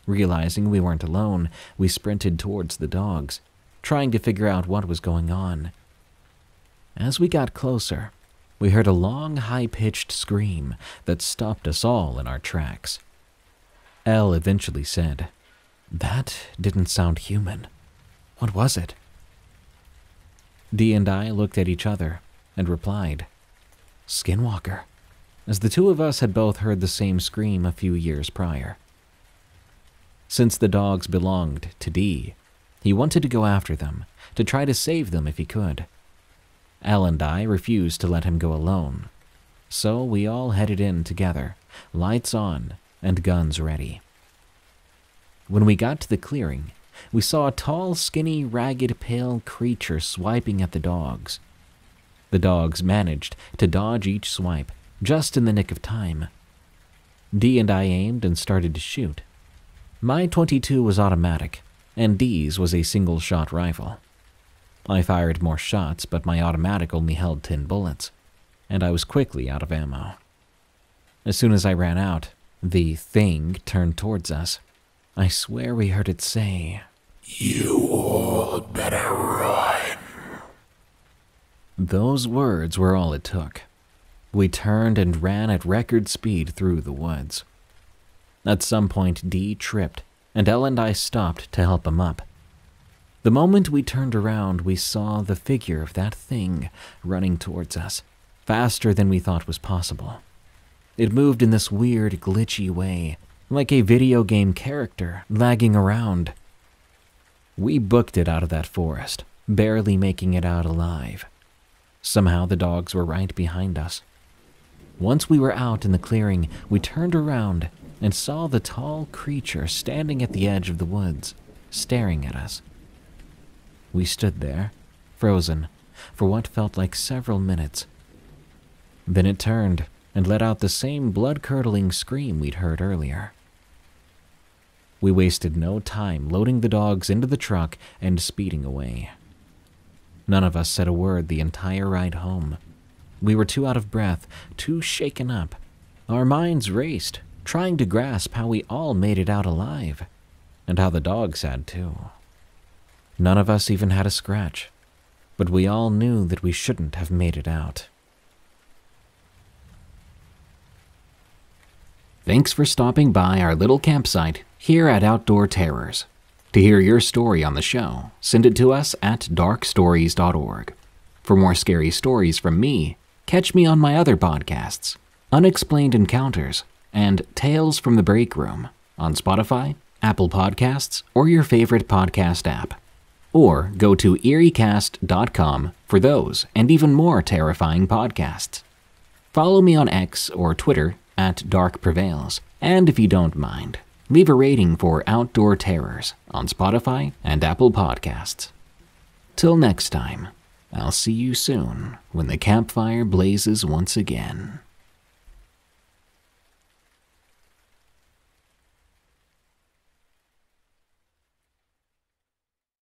Realizing we weren't alone, we sprinted towards the dogs, trying to figure out what was going on. As we got closer, we heard a long, high-pitched scream that stopped us all in our tracks. Elle eventually said, "That didn't sound human. What was it?" Dee and I looked at each other and replied, "Skinwalker," as the two of us had both heard the same scream a few years prior. Since the dogs belonged to Dee, he wanted to go after them, to try to save them if he could. Al and I refused to let him go alone, so we all headed in together, lights on and guns ready. When we got to the clearing, we saw a tall, skinny, ragged, pale creature swiping at the dogs. The dogs managed to dodge each swipe just in the nick of time. Dee and I aimed and started to shoot. My .22 was automatic, and Dee's was a single-shot rifle. I fired more shots, but my automatic only held 10 bullets, and I was quickly out of ammo. As soon as I ran out, the thing turned towards us. I swear we heard it say, "You all better run." Those words were all it took. We turned and ran at record speed through the woods. At some point, Dee tripped, and Elle and I stopped to help him up. The moment we turned around, we saw the figure of that thing running towards us, faster than we thought was possible. It moved in this weird, glitchy way, like a video game character lagging around. We booked it out of that forest, barely making it out alive. Somehow the dogs were right behind us. Once we were out in the clearing, we turned around and saw the tall creature standing at the edge of the woods, staring at us. We stood there, frozen, for what felt like several minutes. Then it turned and let out the same blood-curdling scream we'd heard earlier. We wasted no time loading the dogs into the truck and speeding away. None of us said a word the entire ride home. We were too out of breath, too shaken up. Our minds raced, trying to grasp how we all made it out alive, and how the dogs had too. None of us even had a scratch, but we all knew that we shouldn't have made it out. Thanks for stopping by our little campsite here at Outdoor Terrors. To hear your story on the show, send it to us at darkstories.org. For more scary stories from me, catch me on my other podcasts, Unexplained Encounters and Tales from the Break Room, on Spotify, Apple Podcasts, or your favorite podcast app. Or go to eeriecast.com for those and even more terrifying podcasts. Follow me on X or Twitter at Dark Prevails, and if you don't mind, leave a rating for Outdoor Terrors on Spotify and Apple Podcasts. Till next time, I'll see you soon when the campfire blazes once again.